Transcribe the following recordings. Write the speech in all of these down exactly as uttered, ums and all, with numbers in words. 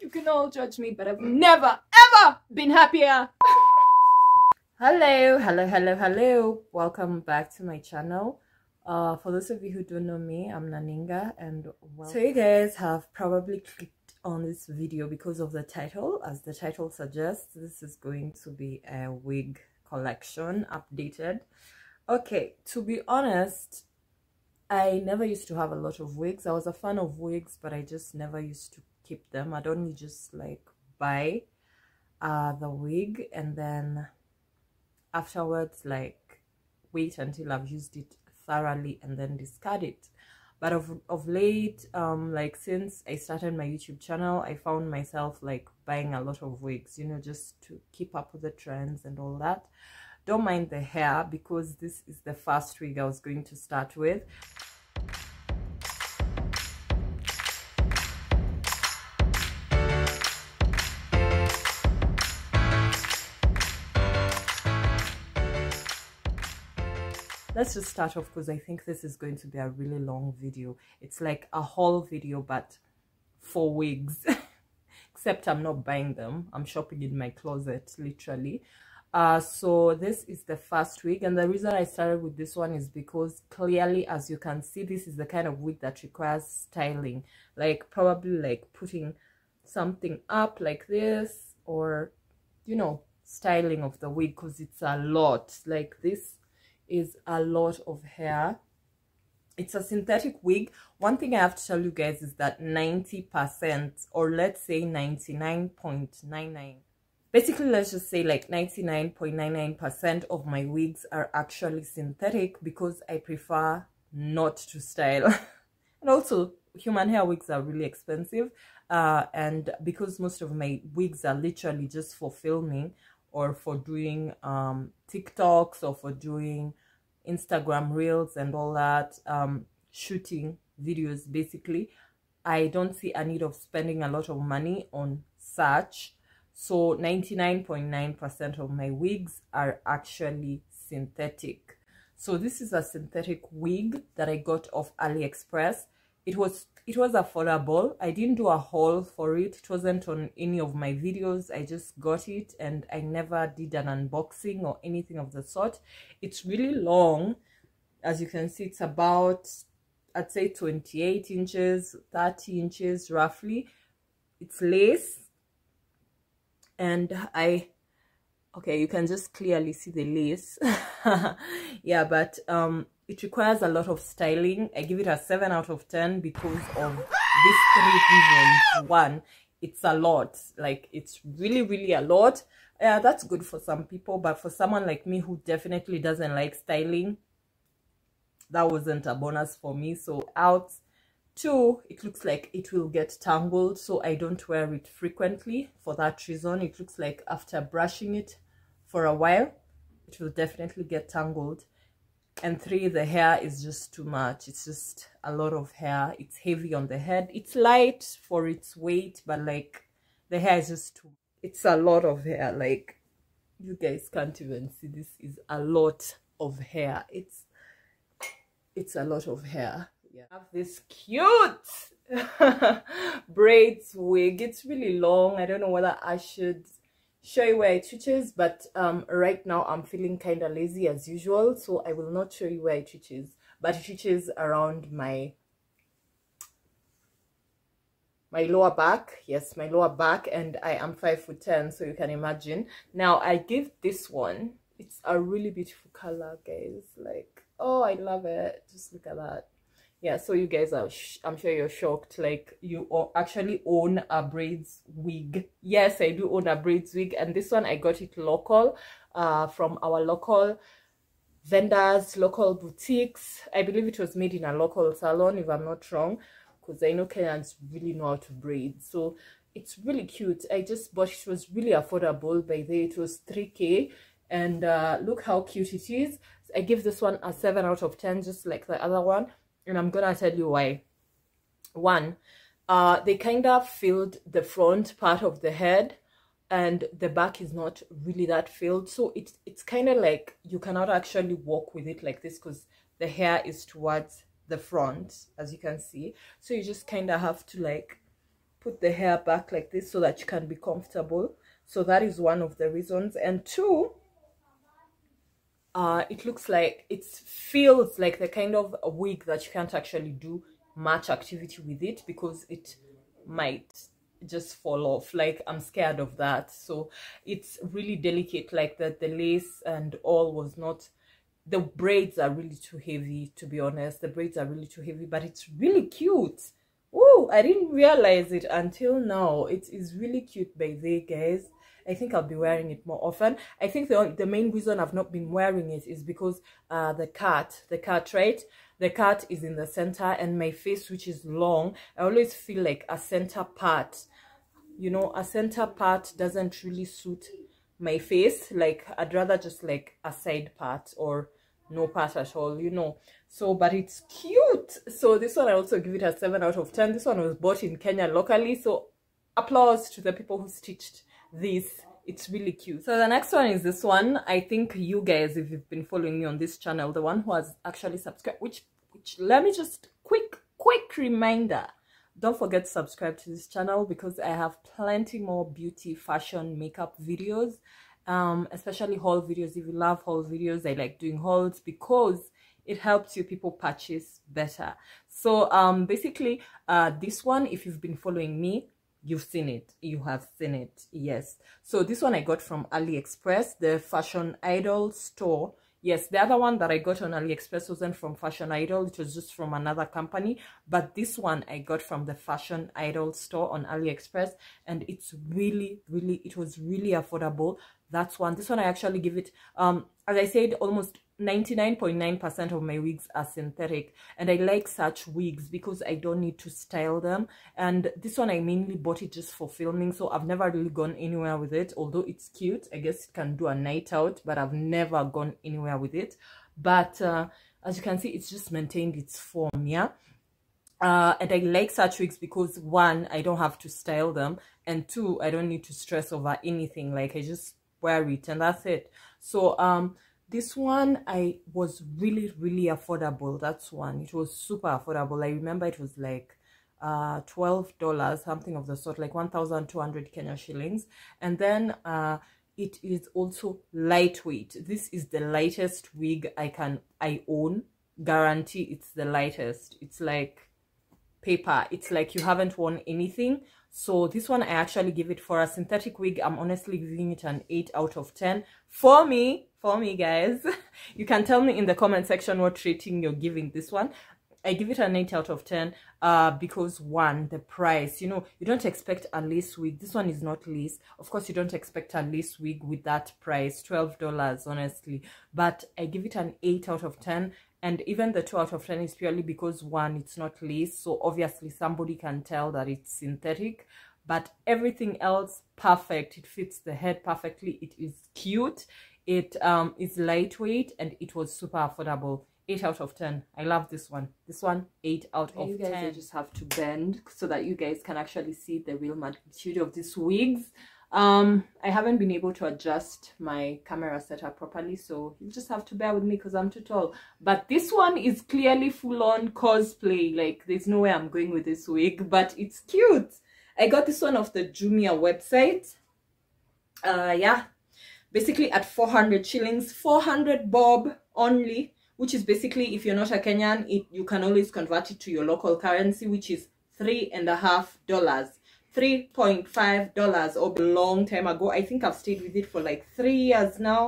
You can all judge me, but I've never, ever been happier. Hello, hello, hello, hello. Welcome back to my channel. Uh, for those of you who don't know me, I'm Naninga, and welcome. So you guys have probably clicked on this video because of the title. As the title suggests, this is going to be a wig collection updated. Okay, to be honest, I never used to have a lot of wigs. I was a fan of wigs, but I just never used to keep them. I'd only just like buy uh, the wig and then afterwards like wait until I've used it thoroughly and then discard it. But of, of late, um, like since I started my YouTube channel, I found myself like buying a lot of wigs, you know, just to keep up with the trends and all that. Don't mind the hair because this is the first wig I was going to start with. Let's just start off because I think this is going to be a really long video. It's like a haul video, but for wigs. Except I'm not buying them. I'm shopping in my closet, literally. Uh, so this is the first wig, and the reason I started with this one is because clearly, as you can see, this is the kind of wig that requires styling, like probably like putting something up like this, or you know, styling of the wig, because it's a lot. Like this is a lot of hair. It's a synthetic wig. One thing I have to tell you guys is that ninety percent, or let's say ninety-nine point nine nine, basically let's just say like ninety-nine point nine nine percent of my wigs are actually synthetic because I prefer not to style. And also human hair wigs are really expensive, uh, and because most of my wigs are literally just for filming or for doing um, TikToks or for doing Instagram reels and all that, um, shooting videos basically, I don't see a need of spending a lot of money on such. So ninety-nine point nine percent of my wigs are actually synthetic. So this is a synthetic wig that I got off AliExpress. It was it was affordable. I didn't do a haul for it. It wasn't on any of my videos. I just got it and I never did an unboxing or anything of the sort. It's really long. As you can see, it's about, I'd say twenty-eight inches, thirty inches roughly. It's lace. And I, okay, you can just clearly see the lace. Yeah, but um, it requires a lot of styling. I give it a seven out of ten because of these three reasons. One, it's a lot. Like, it's really, really a lot. Yeah, that's good for some people. But for someone like me who definitely doesn't like styling, that wasn't a bonus for me. So out. Two, it looks like it will get tangled, so I don't wear it frequently. For that reason, it looks like after brushing it for a while, it will definitely get tangled. And three, the hair is just too much. It's just a lot of hair. It's heavy on the head. It's light for its weight, but like the hair is just too, it's a lot of hair. Like you guys can't even see, this is a lot of hair. It's, it's a lot of hair. Yeah. I have this cute braids wig. It's really long. I don't know whether I should show you where it reaches, but um, right now I'm feeling kind of lazy as usual, so I will not show you where it reaches, but it reaches around my my lower back. Yes, my lower back, and I am five foot ten, so you can imagine. Now I give this one, it's a really beautiful color, guys. Like, oh, I love it. Just look at that. Yeah, so you guys are, sh I'm sure you're shocked, like you actually own a braids wig. Yes, I do own a braids wig, and this one I got it local, uh, from our local vendors, local boutiques. I believe it was made in a local salon, if I'm not wrong, because I know Kenyans really know how to braid. So it's really cute. I just bought it. It was really affordable. By the way, it was three K, and uh, look how cute it is. I give this one a seven out of ten, just like the other one. And I'm gonna tell you why. One, uh, they kind of filled the front part of the head, and the back is not really that filled. So it's it's kind of like you cannot actually walk with it like this because the hair is towards the front, as you can see. So you just kind of have to like put the hair back like this so that you can be comfortable. So that is one of the reasons. And two, uh, it looks like it feels like the kind of a wig that you can't actually do much activity with it because it might just fall off. Like, I'm scared of that. So it's really delicate, like that the lace and all was not, the braids are really too heavy, to be honest. The braids are really too heavy, but it's really cute. Oh, I didn't realize it until now. It is really cute by the guys. I think I'll be wearing it more often. I think the, the main reason I've not been wearing it is because uh, the cut, the cut, right? The cut is in the center and my face, which is long, I always feel like a center part. You know, a center part doesn't really suit my face. Like, I'd rather just like a side part or no part at all, you know. So, but it's cute. So this one, I also give it a seven out of ten. This one was bought in Kenya locally. So applause to the people who stitched this. It's really cute. So the next one is this one. I think you guys, if you've been following me on this channel, the one who has actually subscribed, which which let me just quick quick reminder, don't forget to subscribe to this channel because I have plenty more beauty, fashion, makeup videos, um especially haul videos. If you love haul videos, I like doing hauls because it helps you people purchase better. So um basically uh this one, if you've been following me, you've seen it. You have seen it. Yes. So this one I got from AliExpress, the Fashion Idol store. Yes, the other one that I got on AliExpress wasn't from Fashion Idol. It was just from another company. But this one I got from the Fashion Idol store on AliExpress. And it's really, really, it was really affordable. That's one. This one I actually give it, um, as I said, almost ninety-nine point nine percent of my wigs are synthetic, and I like such wigs because I don't need to style them. And this one I mainly bought it just for filming, so I've never really gone anywhere with it. Although it's cute, I guess it can do a night out, but I've never gone anywhere with it. But uh, as you can see, it's just maintained its form. Yeah. Uh, and I like such wigs because, one, I don't have to style them, and two, I don't need to stress over anything. Like, I just wear it and that's it. So um this one I was really, really affordable. That's one. It was super affordable. I remember it was like uh twelve dollars, something of the sort, like one thousand two hundred Kenya shillings. And then uh it is also lightweight. This is the lightest wig I can I own. Guarantee it's the lightest. It's like paper. It's like you haven't worn anything. So this one I actually give it, for a synthetic wig, I'm honestly giving it an eight out of ten. For me, for me guys, you can tell me in the comment section what rating you're giving this one. I give it an eight out of ten uh, because, one, the price. You know, you don't expect a lace wig. This one is not lace. Of course, you don't expect a lace wig with that price, twelve dollars, honestly. But I give it an eight out of ten. And even the two out of ten is purely because, one, it's not lace. So obviously somebody can tell that it's synthetic. But everything else, perfect. It fits the head perfectly. It is cute. It um, is lightweight. And it was super affordable. eight out of ten. I love this one. This one, eight out of ten. You guys, I just have to bend so that you guys can actually see the real magnitude of these wigs. um I haven't been able to adjust my camera setup properly, so you just have to bear with me because I'm too tall. But this one is clearly full-on cosplay. Like, there's no way I'm going with this wig, but it's cute. I got this one off the Jumia website. Uh yeah, basically at four hundred shillings, four hundred bob only, which is basically, if you're not a Kenyan, it you can always convert it to your local currency, which is three and a half dollars, three point five dollars, or a long time ago. I think I've stayed with it for like three years now.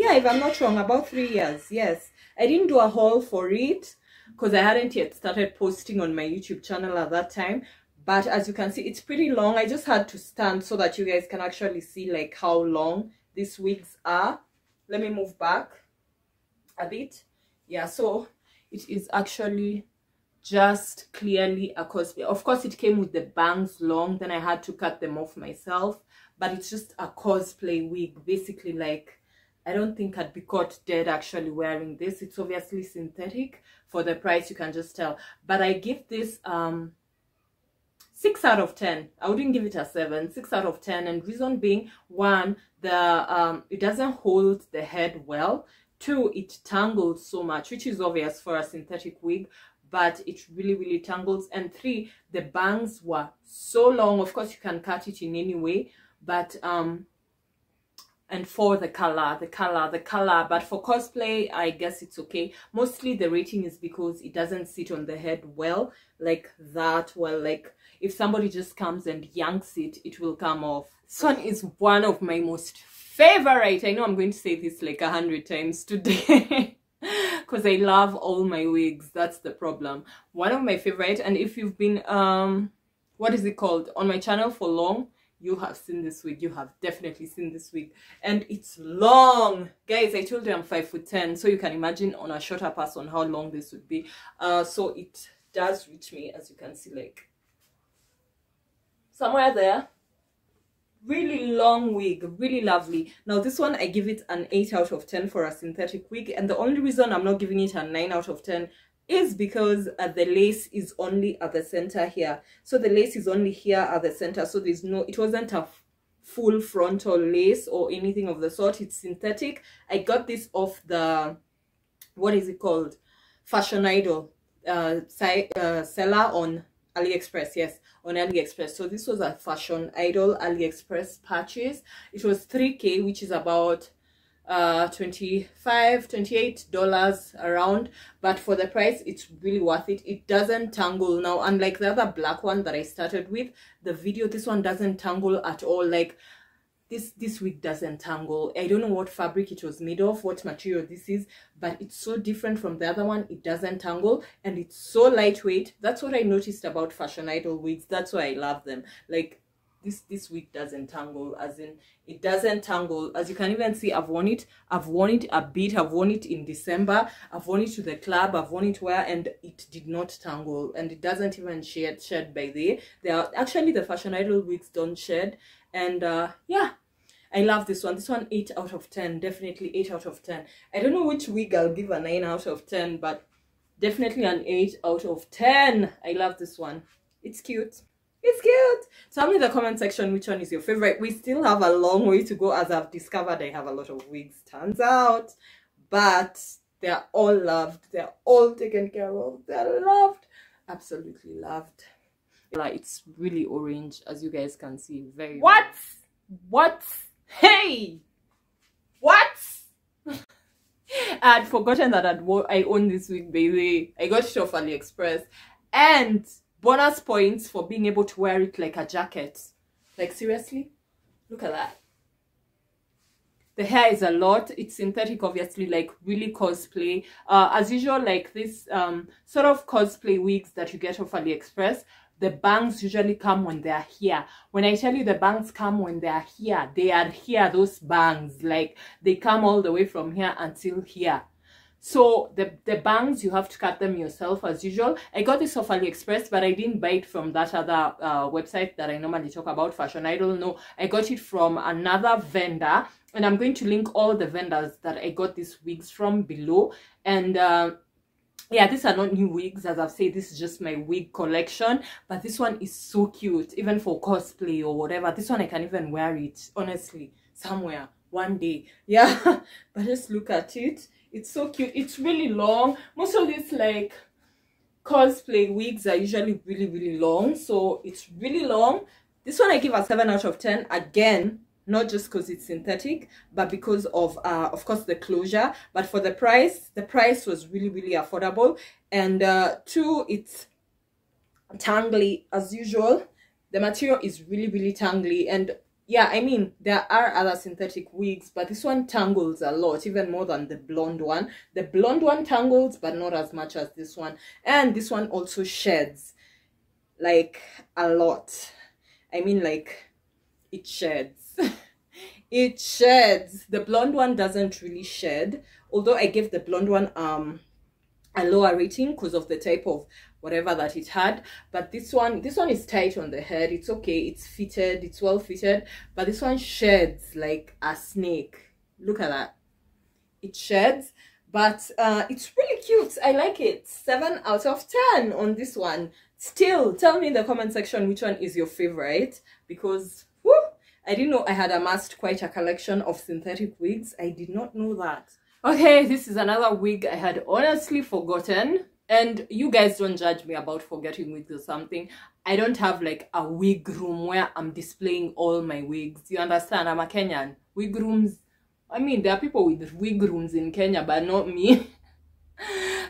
Yeah, if I'm not wrong, about three years. Yes, I didn't do a haul for it because I hadn't yet started posting on my YouTube channel at that time. But as you can see, it's pretty long. I just had to stand so that you guys can actually see like how long these wigs are. Let me move back a bit. Yeah, so it is actually just clearly a cosplay. Of course, it came with the bangs long, then I had to cut them off myself. But it's just a cosplay wig, basically. Like, I don't think I'd be caught dead actually wearing this. It's obviously synthetic. For the price, you can just tell. But I give this um six out of ten. I wouldn't give it a seven. Six out of ten. And reason being, one, the um it doesn't hold the head well. Two, it tangles so much, which is obvious for a synthetic wig. but it really really tangles. And three, the bangs were so long. Of course you can cut it in any way, but um and for the color, the color, the color. But for cosplay, I guess it's okay. Mostly the rating is because it doesn't sit on the head well, like that. Well, like if somebody just comes and yanks it, it will come off. This one is one of my most favorite. I know I'm going to say this like a hundred times today because I love all my wigs. That's the problem. One of my favorite, and if you've been, um, what is it called, on my channel for long, you have seen this wig. You have definitely seen this wig, and it's long, guys. I told you I'm five foot ten, so you can imagine on a shorter person how long this would be. Uh, so it does reach me, as you can see, like somewhere there. Really long wig, really lovely. Now this one, I give it an eight out of ten for a synthetic wig, and the only reason I'm not giving it a nine out of ten is because uh, the lace is only at the center here. So the lace is only here at the center, so there's no, it wasn't a full frontal lace or anything of the sort. It's synthetic. I got this off the, what is it called, Fashion Idol uh, uh seller on AliExpress. Yes, on AliExpress. So this was a Fashion Idol AliExpress purchase. It was three K, which is about uh twenty-five, twenty-eight dollars around, but for the price it's really worth it. It doesn't tangle. Now unlike the other black one that I started with the video, this one doesn't tangle at all. Like this this wig doesn't tangle. I don't know what fabric it was made of, what material this is, but it's so different from the other one. It doesn't tangle and it's so lightweight. That's what I noticed about Fashion Idol wigs. That's why I love them. Like This, this wig doesn't tangle, as in it doesn't tangle. As you can even see, I've worn it, I've worn it a bit, I've worn it in December, I've worn it to the club, I've worn it where, and it did not tangle, and it doesn't even shed, shed by the, they are actually, the Fashion Idol wigs don't shed. And uh, yeah, I love this one. This one, eight out of ten, definitely eight out of ten. I don't know which wig I'll give a nine out of ten, but definitely an eight out of ten. I love this one. It's cute. It's cute. Tell me in the comment section which one is your favorite. We still have a long way to go, as I've discovered I have a lot of wigs, turns out, but they're all loved, they're all taken care of, they're loved, absolutely loved. Like, it's really orange, as you guys can see. Very what what hey what I'd forgotten that I'd I own this wig, baby. I got it off AliExpress, and bonus points for being able to wear it like a jacket. Like, seriously, look at that. The hair is a lot. It's synthetic, obviously, like really cosplay. Uh, as usual, like this um, sort of cosplay wigs that you get off AliExpress, the bangs usually come when they are here. When I tell you the bangs come when they are here, they are here, those bangs. Like, they come all the way from here until here. So the, the bangs, you have to cut them yourself, as usual. I got this off AliExpress, but I didn't buy it from that other uh, website that I normally talk about, Fashion Idol. No, I got it from another vendor, and I'm going to link all the vendors that I got these wigs from below. And uh, yeah, these are not new wigs. As I've said, this is just my wig collection, but this one is so cute, even for cosplay or whatever. This one, I can even wear it, honestly, somewhere, one day. Yeah, but just look at it. It's so cute. It's really long. Most of these like cosplay wigs are usually really really long, so it's really long. This one I give a seven out of ten, again, not just because it's synthetic, but because of uh of course the closure. But for the price, the price was really really affordable. And uh two, it's tangly as usual. The material is really really tangly. And yeah, I mean, there are other synthetic wigs, but this one tangles a lot, even more than the blonde one. The blonde one tangles, but not as much as this one. And this one also sheds, like, a lot. I mean, like, it sheds. It sheds. The blonde one doesn't really shed, although I gave the blonde one um a lower rating because of the type of whatever that it had. But this one, this one is tight on the head. It's okay, it's fitted, it's well fitted, but this one sheds like a snake. Look at that, it sheds. But uh it's really cute. I like it. Seven out of ten on this one. Still, tell me in the comment section which one is your favorite, because whoo, I didn't know I had amassed quite a collection of synthetic wigs. I did not know that. Okay, this is another wig I had honestly forgotten. And you guys don't judge me about forgetting wigs or something. I don't have like a wig room where I'm displaying all my wigs. You understand? I'm a Kenyan. Wig rooms, I mean, there are people with wig rooms in Kenya, but not me.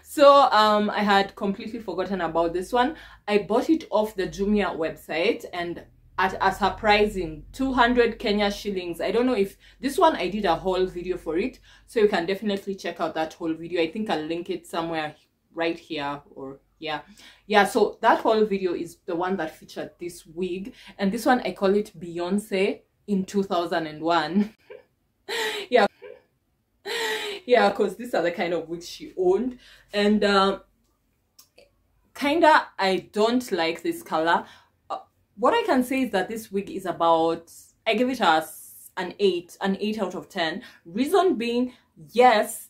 So um, I had completely forgotten about this one. I bought it off the Jumia website and at a surprising two hundred Kenya shillings. I don't know if this one, I did a whole video for it, so you can definitely check out that whole video. I think I'll link it somewhere right here or yeah yeah so that whole video is the one that featured this wig, and this one I call it Beyonce in two thousand one. yeah yeah because these are the kind of wigs she owned. And um kinda I don't like this color. What I can say is that this wig is about, I give it as an eight, an eight out of ten. Reason being, yes,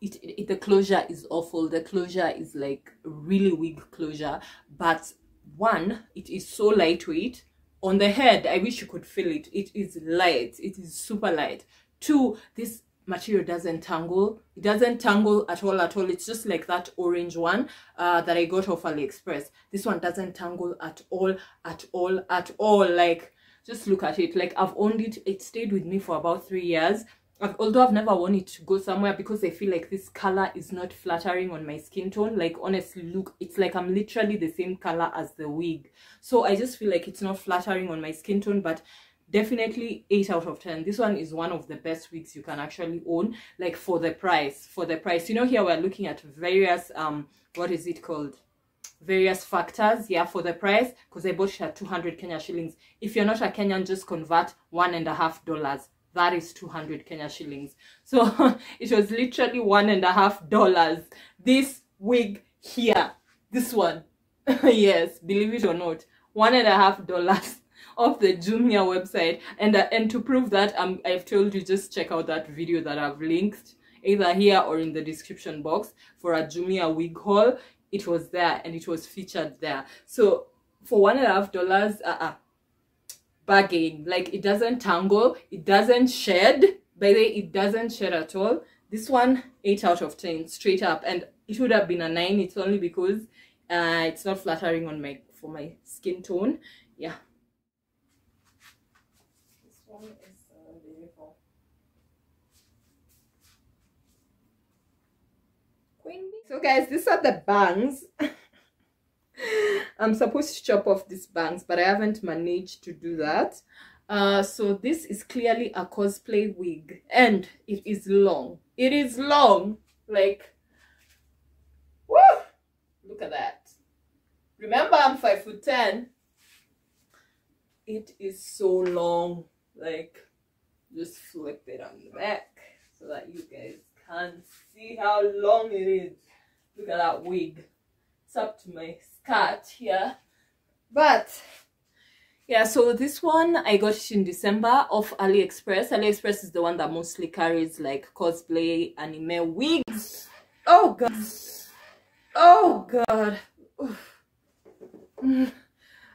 it, it the closure is awful. The closure is like really wig closure. But one, it is so lightweight. On the head, I wish you could feel it. It is light. It is super light. Two, this material doesn't tangle. It doesn't tangle at all at all. It's just like that orange one uh that I got off AliExpress. This one doesn't tangle at all at all at all. Like, just look at it. Like, I've owned it. It stayed with me for about three years. I've, although I've never worn it to go somewhere because I feel like this color is not flattering on my skin tone. Like, honestly, look, it's like I'm literally the same color as the wig, so I just feel like it's not flattering on my skin tone. But definitely eight out of ten. This one is one of the best wigs you can actually own, like for the price. For the price, you know, here we're looking at various um what is it called various factors. Yeah, for the price, because I bought it at two hundred Kenya shillings. If you're not a Kenyan, just convert one and a half dollars. That is two hundred Kenya shillings. So it was literally one and a half dollars, this wig here, this one. Yes, believe it or not, one and a half dollars of the Jumia website. And uh, and to prove that, um, I've told you, just check out that video that I've linked either here or in the description box for a Jumia wig haul. It was there and it was featured there. So for one and a half dollars, uh, uh bargain. Like, it doesn't tangle, it doesn't shed. By the way, it doesn't shed at all. This one, eight out of ten straight up. And it would have been a nine. It's only because uh it's not flattering on my for my skin tone. Yeah, is uh, beautiful. Queen bee. So guys, these are the bangs. I'm supposed to chop off these bangs, but I haven't managed to do that. Uh, so this is clearly a cosplay wig, and it is long. It is long, like, woo! Look at that. Remember, I'm five foot ten. It is so long. Like, just flip it on the back so that you guys can see how long it is. Look at that wig. It's up to my skirt here. But yeah, so this one I got it in December off AliExpress. AliExpress is the one that mostly carries like cosplay anime wigs. Oh god, oh god. Oof.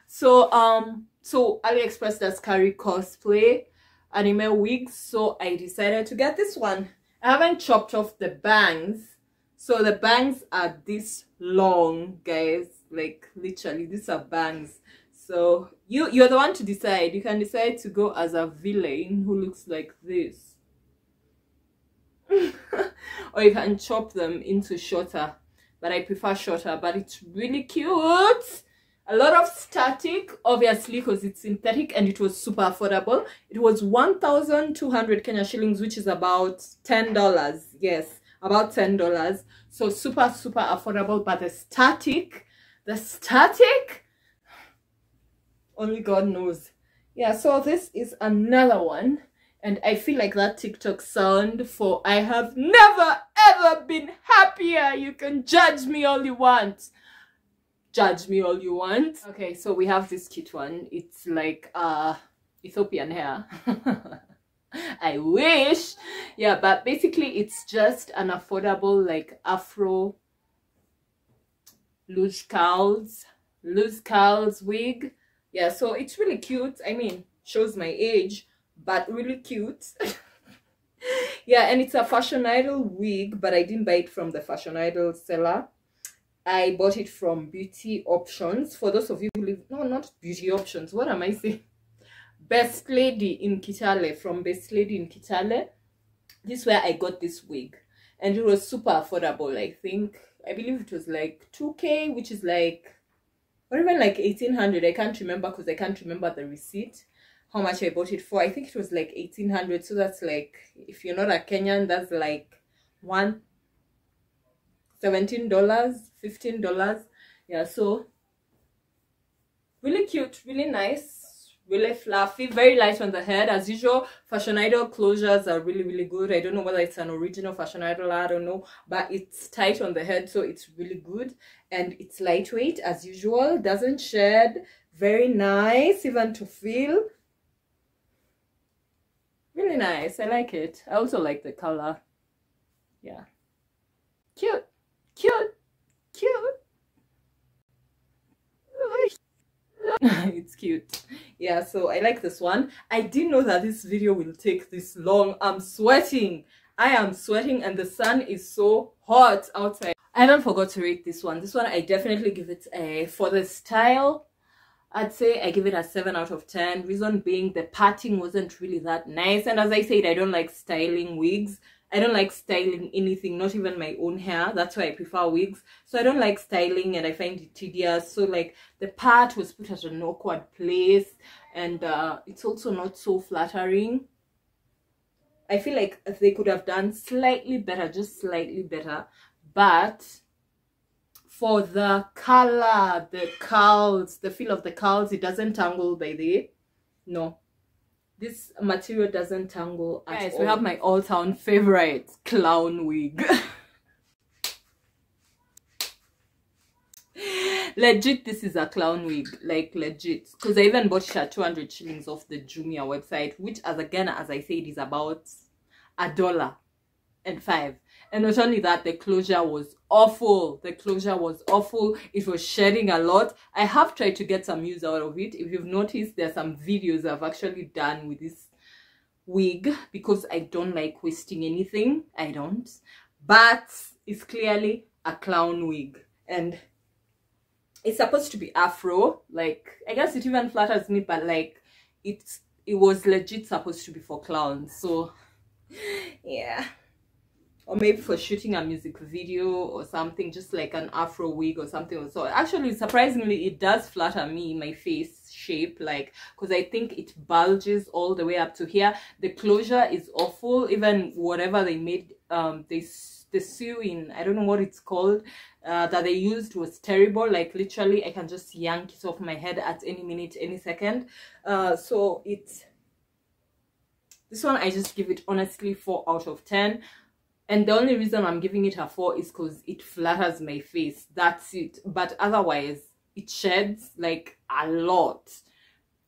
So um So AliExpress does carry cosplay anime wigs, so I decided to get this one. I haven't chopped off the bangs, so the bangs are this long, guys. Like, literally, these are bangs. So you you're the one to decide. You can decide to go as a villain who looks like this, or you can chop them into shorter. But I prefer shorter. But it's really cute. A lot of static, obviously, because it's synthetic, and it was super affordable. It was one thousand two hundred Kenya shillings, which is about ten dollars. Yes, about ten dollars. So super, super affordable. But the static, the static, only God knows. Yeah, so this is another one. And I feel like that TikTok sound for I have never, ever been happier. You can judge me all you want. Judge me all you want. Okay, so we have this cute one. It's like uh Ethiopian hair. I wish. Yeah, but basically it's just an affordable like afro loose curls loose curls wig. Yeah, so it's really cute. I mean, shows my age, but really cute. Yeah, and it's a Fashion Idol wig, but I didn't buy it from the Fashion Idol seller. I bought it from Beauty Options. For those of you who live, no, not Beauty Options. What am I saying? Best Lady in Kitale, from Best Lady in Kitale. This is where I got this wig, and it was super affordable. I think, I believe it was like two K, which is like, or even like eighteen hundred. I can't remember because I can't remember the receipt, how much I bought it for. I think it was like eighteen hundred. So that's like, if you're not a Kenyan, that's like one seventeen dollars, fifteen dollars. Yeah, so really cute, really nice, really fluffy, very light on the head. As usual, Fashion Idol closures are really, really good. I don't know whether it's an original Fashion Idol, I don't know, but it's tight on the head, so it's really good. And it's lightweight as usual, doesn't shed, very nice even to feel, really nice. I like it. I also like the color. Yeah, cute, cute, cute. It's cute. Yeah, so I like this one. I didn't know that this video will take this long. I'm sweating. I am sweating and the sun is so hot outside. I haven't forgot to rate this one. This one, I definitely give it a, for the style, I'd say I give it a seven out of ten. Reason being, the parting wasn't really that nice. And as I said, I don't like styling wigs. I don't like styling anything, not even my own hair. That's why I prefer wigs. So I don't like styling and I find it tedious. So like the part was put at an awkward place, and uh, it's also not so flattering. I feel like they could have done slightly better, just slightly better. But for the color, the curls, the feel of the curls, it doesn't tangle by the, no. This material doesn't tangle at Guys, all. We have my all-town favorite clown wig. Legit, this is a clown wig, like legit. Because I even bought it at two hundred shillings off the Jumia website, which, as again, as I said, is about a dollar and five. And not only that, the closure was awful. The closure was awful. It was shedding a lot. I have tried to get some use out of it. If you've noticed, there are some videos I've actually done with this wig because I don't like wasting anything. I don't. But it's clearly a clown wig. And it's supposed to be afro. Like, I guess it even flatters me, but like, it's, it was legit supposed to be for clowns. So, yeah. Or maybe for shooting a music video or something, just like an afro wig or something. So actually, surprisingly, it does flatter me, my face shape, like, because I think it bulges all the way up to here. The closure is awful. Even whatever they made, um this the sewing, I don't know what it's called, uh, that they used was terrible. Like literally, I can just yank it off my head at any minute, any second. Uh so it's, this one I just give it honestly four out of ten. And the only reason I'm giving it a four is because it flatters my face. That's it. But otherwise, it sheds like a lot.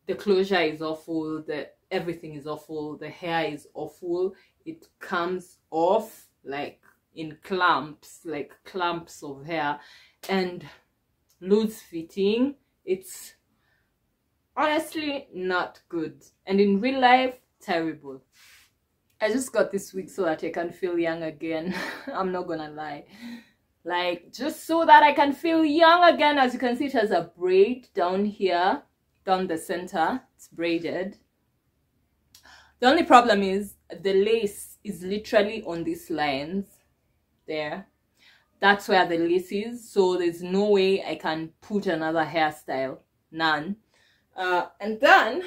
The closure is awful. The everything is awful. The hair is awful. It comes off like in clumps, like clumps of hair, and loose fitting. It's honestly not good. And in real life, terrible. I just got this wig so that I can feel young again. I'm not gonna lie. Like, just so that I can feel young again. As you can see, it has a braid down here, down the center. It's braided. The only problem is the lace is literally on these lines there. That's where the lace is. So there's no way I can put another hairstyle. None. Uh, and then, it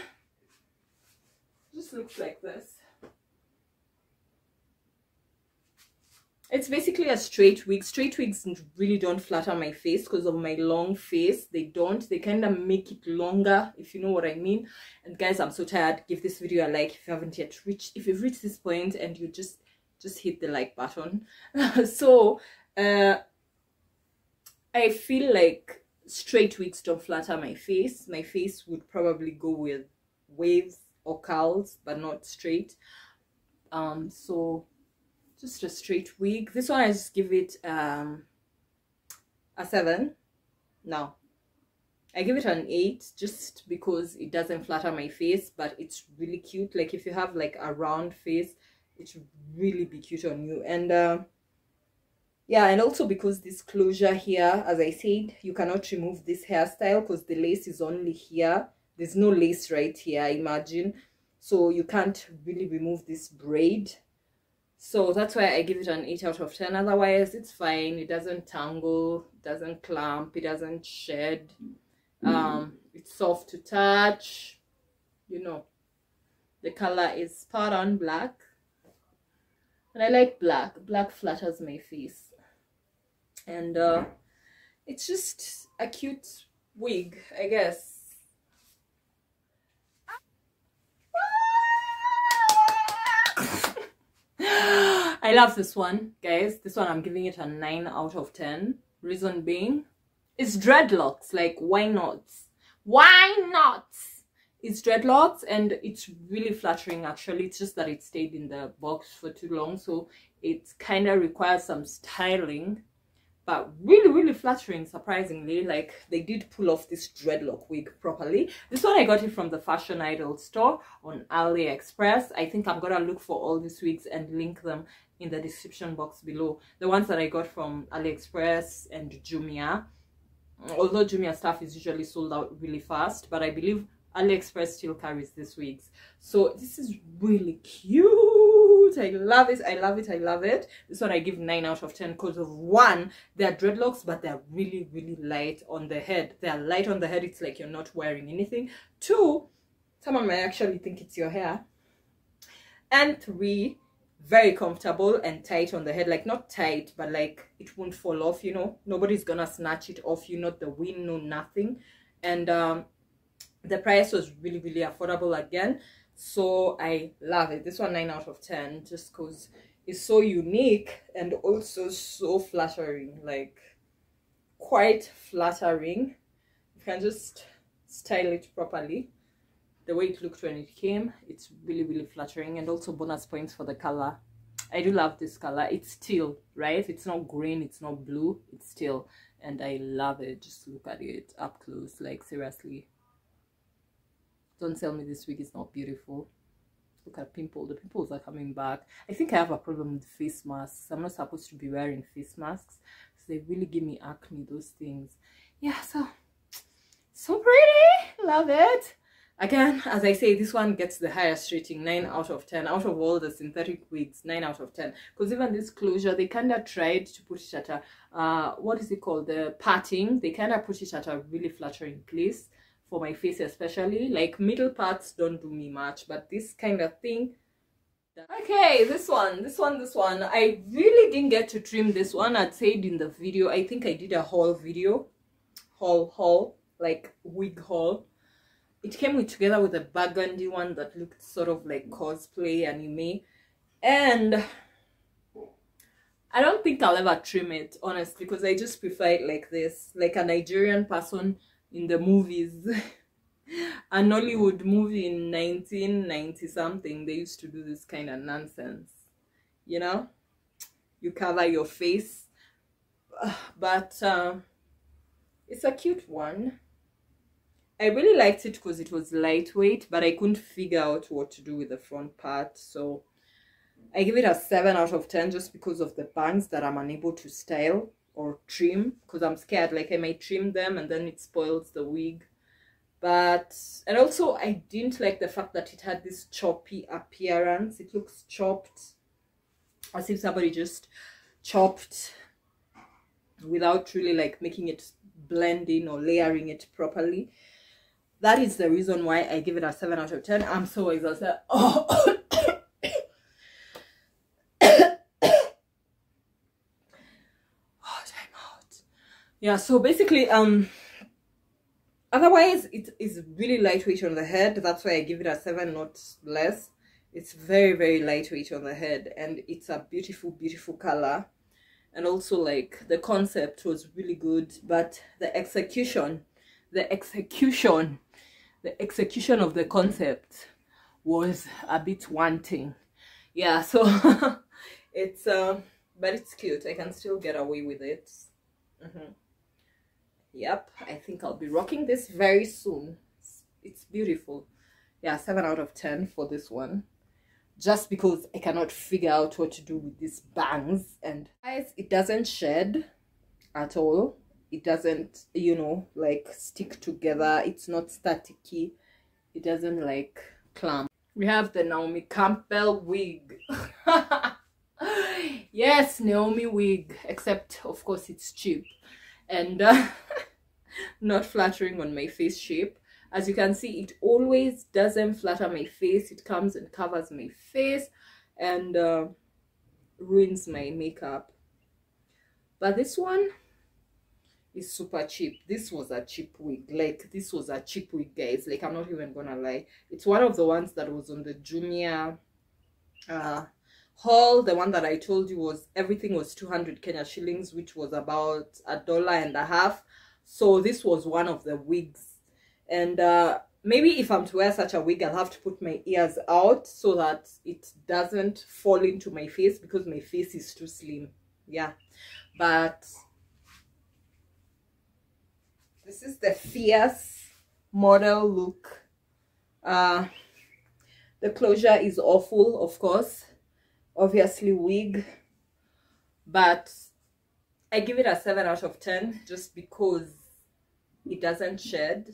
just looks like this. It's basically a straight wig. Straight wigs really don't flatter my face because of my long face. They don't. They kind of make it longer, if you know what I mean. And guys, I'm so tired. Give this video a like if you haven't yet reached. If you've reached this point and you just, just hit the like button. So, uh, I feel like straight wigs don't flatter my face. My face would probably go with waves or curls, but not straight. Um, so... Just a straight wig. This one I just give it um a seven. No, I give it an eight just because it doesn't flatter my face, but it's really cute. Like if you have like a round face, it should really be cute on you. And uh, Yeah, and also because this closure here, as I said, you cannot remove this hairstyle because the lace is only here. There's no lace right here, I imagine. So you can't really remove this braid. So that's why I give it an eight out of ten. Otherwise, it's fine. It doesn't tangle, it doesn't clump, it doesn't shed. Um, it's soft to touch. You know, the color is spot on black. And I like black. Black flatters my face. And uh, it's just a cute wig, I guess. I love this one, guys. This one I'm giving it a nine out of ten. Reason being, it's dreadlocks. Like, why not? Why not? It's dreadlocks and it's really flattering, actually. It's just that it stayed in the box for too long, so it kind of requires some styling. But really, really flattering, surprisingly. Like, they did pull off this dreadlock wig properly. This one, I got it from the Fashion Idol store on AliExpress. I think I'm going to look for all these wigs and link them in the description box below. The ones that I got from AliExpress and Jumia. Although Jumia stuff is usually sold out really fast. But I believe AliExpress still carries these wigs. So, this is really cute. I love it, I love it, I love it. This one I give nine out of ten because of one, they're dreadlocks, but they're really, really light on the head. They're light on the head, it's like you're not wearing anything. Two, someone might actually think it's your hair. And three, very comfortable and tight on the head. Like, not tight, but like it won't fall off, you know. Nobody's gonna snatch it off you, not the wind, no nothing. And um, the price was really, really affordable again. So I love it. This one nine out of ten just because it's so unique and also so flattering, like quite flattering. You can just style it properly. The way it looked when it came, it's really, really flattering. And also bonus points for the color. I do love this color. It's teal, right? It's not green, it's not blue, it's teal, and I love it. Just look at it up close, like seriously. Don't tell me this wig is not beautiful. Look at pimple. The pimples are coming back. I think I have a problem with face masks. I'm not supposed to be wearing face masks. So they really give me acne, those things. Yeah, so, so pretty. Love it. Again, as I say, this one gets the highest rating, nine out of ten. Out of all the synthetic wigs, nine out of ten. Because even this closure, they kind of tried to put it at a, uh, what is it called? The parting. They kind of put it at a really flattering place. For my face especially, like middle parts don't do me much, but this kind of thing. Okay, this one, this one, this one. I really didn't get to trim this one. I'd said in the video, I think I did a haul video, haul, haul, like wig haul. It came with, together with a burgundy one that looked sort of like cosplay anime. And I don't think I'll ever trim it, honestly, because I just prefer it like this, like a Nigerian person in the movies. An Hollywood movie in nineteen ninety something, they used to do this kind of nonsense, you know, you cover your face. But uh, it's a cute one. I really liked it because it was lightweight, but I couldn't figure out what to do with the front part, so I give it a seven out of ten just because of the bangs that I'm unable to style or trim, because I'm scared, like I might trim them and then it spoils the wig. But, and also I didn't like the fact that it had this choppy appearance. It looks chopped, as if somebody just chopped without really like making it blend in or layering it properly. That is the reason why I give it a seven out of ten. I'm so exhausted. Oh. Yeah, so basically, um, otherwise, it is really lightweight on the head. That's why I give it a seven, not less. It's very, very lightweight on the head. And it's a beautiful, beautiful color. And also, like, the concept was really good. But the execution, the execution, the execution of the concept was a bit wanting. Yeah, so it's, uh, but it's cute. I can still get away with it. Mm-hmm. Yep, I think I'll be rocking this very soon. It's, it's beautiful. Yeah, seven out of ten for this one. just because I cannot figure out what to do with these bangs. And guys, it doesn't shed at all. It doesn't, you know, like stick together. It's not staticky. It doesn't like clamp. We have the Naomi Campbell wig. Yes, Naomi wig, except of course it's cheap and uh, not flattering on my face shape. As you can see, it always doesn't flatter my face. It comes and covers my face and uh, ruins my makeup. But this one is super cheap. This was a cheap wig. Like, this was a cheap wig, guys. Like, I'm not even gonna lie. It's one of the ones that was on the Jumia uh, haul. The one that I told you was, everything was two hundred Kenya shillings, which was about a dollar and a half. So this was one of the wigs. And uh, maybe if I'm to wear such a wig, I'll have to put my ears out so that it doesn't fall into my face, because my face is too slim. Yeah. But this is the fierce model look. Uh, the closure is awful, of course. Obviously wig. But I give it a seven out of ten just because it doesn't shed.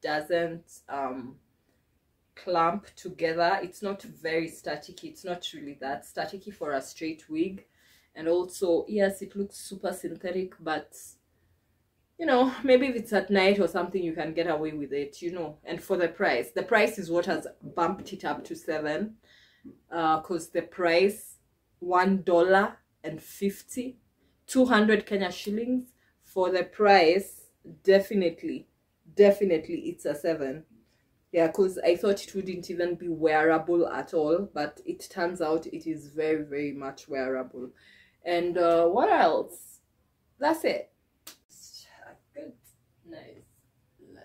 Doesn't um clump together. It's not very staticky. It's not really that staticky for a straight wig. And also, yes, it looks super synthetic, but you know, maybe if it's at night or something, you can get away with it, you know. And for the price, the price is what has bumped it up to seven, uh because the price, one dollar and fifty, two hundred Kenya shillings. For the price, definitely definitely it's a seven. Yeah, because I thought it wouldn't even be wearable at all, but it turns out it is very very much wearable. And uh what else? That's it. Good, nice look.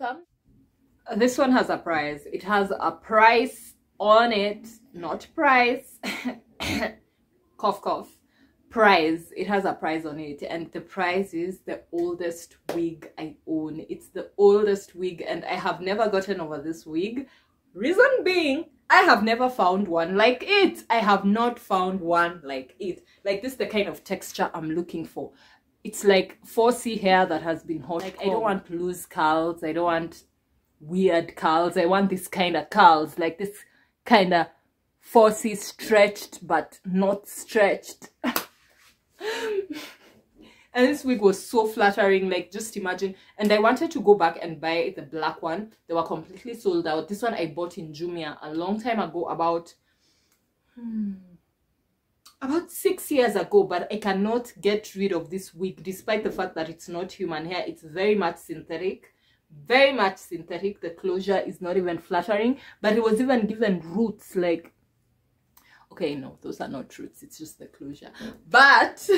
Some, this one has a price. It has a price on it. Not price cough cough price. It has a price on it, and the price is the oldest wig I own. It's the oldest wig, and I have never gotten over this wig. Reason being, I have never found one like it. I have not found one like it. Like, this is the kind of texture I'm looking for. It's like four C hair that has been hot. Like, I don't want loose curls. I don't want weird curls. I want this kind of curls, like this kind of four C stretched but not stretched. And this wig was so flattering, like, just imagine. And I wanted to go back and buy the black one. They were completely sold out. This one I bought in Jumia a long time ago, about hmm, about six years ago. But I cannot get rid of this wig, despite the fact that it's not human hair. It's very much synthetic, very much synthetic. The closure is not even flattering, but it was even given roots, like, okay, no, those are not roots. It's just the closure. But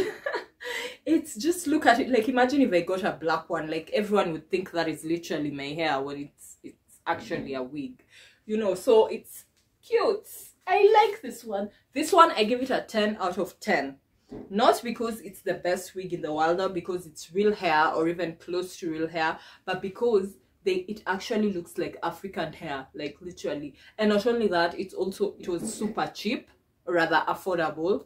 it's just, look at it. Like, imagine if I got a black one. Like, everyone would think that is literally my hair when it's it's actually a wig. You know, so it's cute. I like this one. This one, I give it a ten out of ten. Not because it's the best wig in the world, not because it's real hair or even close to real hair, but because They, it actually looks like African hair, like, literally. And not only that, it's also, it was super cheap, or rather affordable.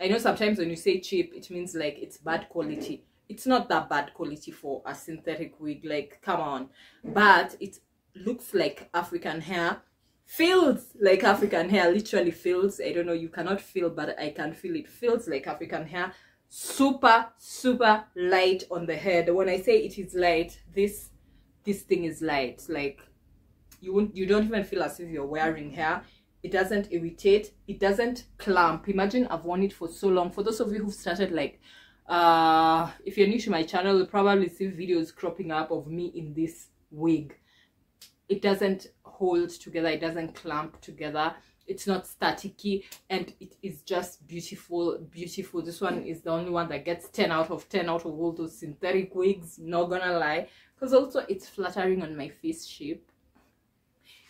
I know sometimes when you say cheap, it means like it's bad quality. It's not that bad quality for a synthetic wig, like, come on. But it looks like African hair, feels like African hair, literally feels. I don't know, you cannot feel, but I can feel it. Feels like African hair. Super, super light on the head. When I say it is light, this This thing is light. Like, you won't, you don't even feel as if you're wearing hair. It doesn't irritate. It doesn't clump. Imagine, I've worn it for so long. For those of you who've started, like, uh, if you're new to my channel, you'll probably see videos cropping up of me in this wig. It doesn't hold together. It doesn't clump together. It's not staticky, and it is just beautiful, beautiful. This one is the only one that gets ten out of ten out of all those synthetic wigs, not gonna lie. Because also it's flattering on my face shape.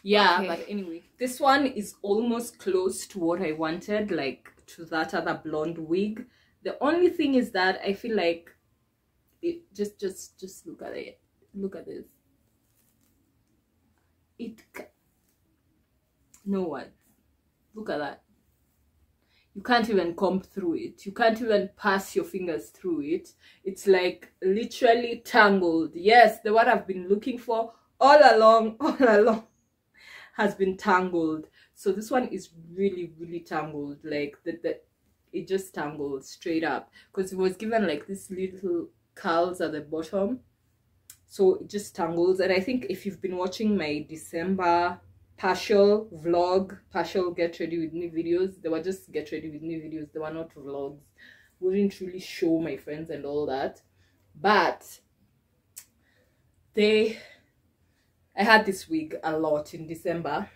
Yeah, okay. But anyway, this one is almost close to what I wanted, like, to that other blonde wig. The only thing is that I feel like it just just just look at it. Look at this. it ca no one. Look at that. You can't even comb through it. You can't even pass your fingers through it. It's like literally tangled. Yes, the one I've been looking for all along, all along has been tangled. So this one is really, really tangled. Like the, the it just tangled straight up. Because it was given like this little curls at the bottom. So it just tangles. And I think if you've been watching my December partial vlog, partial get ready with me videos, they were just get ready with me videos, they were not vlogs, wouldn't really show my friends and all that, but they I had this wig a lot in December,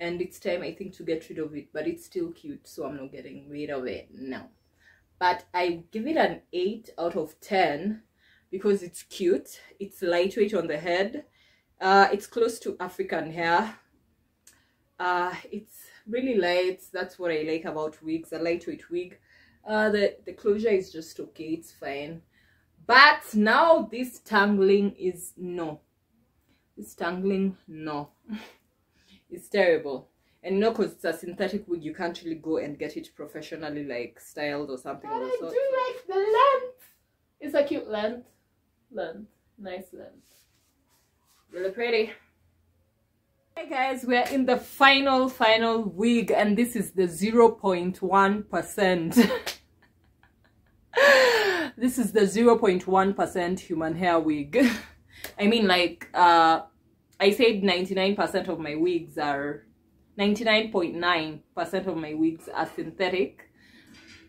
and it's time I think to get rid of it, but it's still cute, so I'm not getting rid of it now. But I give it an eight out of ten because it's cute, it's lightweight on the head. Uh, it's close to African hair. Uh, it's really light. That's what I like about wigs, a lightweight wig. Uh, the, the closure is just okay. It's fine. But now this tangling is no. This tangling, no. It's terrible. And no, because it's a synthetic wig, you can't really go and get it professionally, like, styled or something. But I do like the length. It's a cute length. Length. Nice length. Really pretty. Hey guys, we're in the final final wig, and this is the zero point one percent this is the zero point one percent human hair wig. I mean, like, uh I said ninety-nine percent of my wigs are ninety-nine point nine percent of my wigs are synthetic,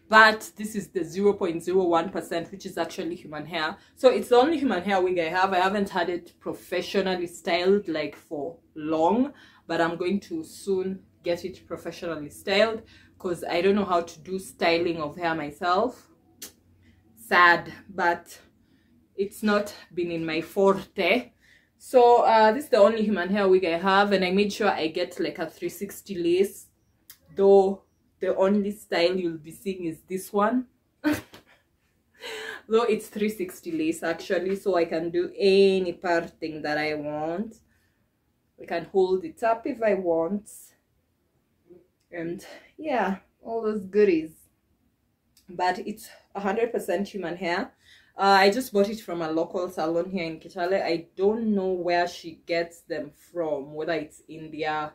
but this is the zero point zero one percent, which is actually human hair. So it's the only human hair wig I have. I haven't had it professionally styled like for long, but I'm going to soon get it professionally styled because I don't know how to do styling of hair myself. Sad, but it's not been in my forte. So uh, this is the only human hair wig I have, and I made sure I get like a three sixty lace, though the only style you'll be seeing is this one. Though it's three sixty lace actually, so I can do any parting that I want. I can hold it up if I want, and yeah, all those goodies. But it's one hundred percent human hair. uh, I just bought it from a local salon here in Kitale. I don't know where she gets them from, whether it's India.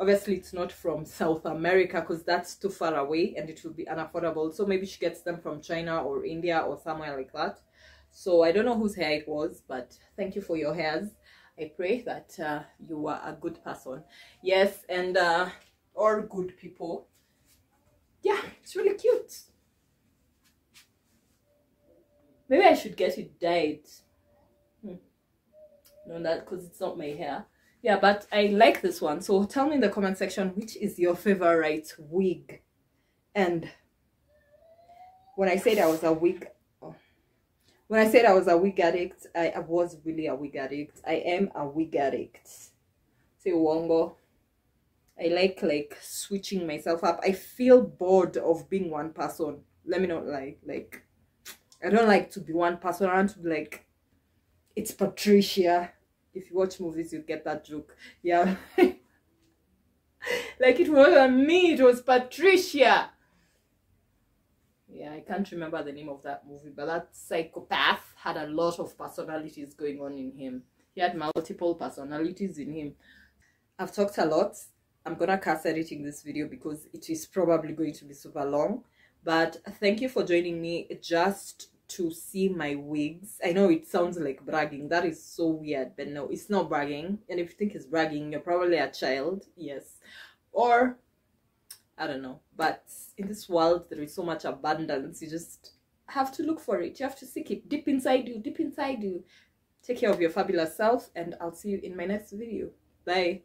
Obviously, it's not from South America because that's too far away and it will be unaffordable. So maybe she gets them from China or India or somewhere like that. So I don't know whose hair it was, but thank you for your hairs. I pray that uh, you were a good person. Yes, and uh, all good people. Yeah, it's really cute. Maybe I should get it dyed. Hmm. No, that because it's not my hair. Yeah, but I like this one. So tell me in the comment section, which is your favorite wig? And when I said I was a wig, oh, when I said I was a wig addict, I, I was really a wig addict. I am a wig addict. Say wongo. I like like switching myself up. I feel bored of being one person. Let me not lie. Like, I don't like to be one person. I want to be like, it's Patricia. If you watch movies, you get that joke. Yeah. Like, it wasn't me, it was Patricia. Yeah, I can't remember the name of that movie, but that psychopath had a lot of personalities going on in him. He had multiple personalities in him. I've talked a lot. I'm gonna curse editing this video because it is probably going to be super long. But thank you for joining me just to see my wigs. I know it sounds like bragging. That is so weird, but no, it's not bragging. And if you think it's bragging, you're probably a child. Yes, or I don't know. But in this world, there is so much abundance. You just have to look for it. You have to seek it deep inside you, deep inside you. Take care of your fabulous self, and I'll see you in my next video. Bye.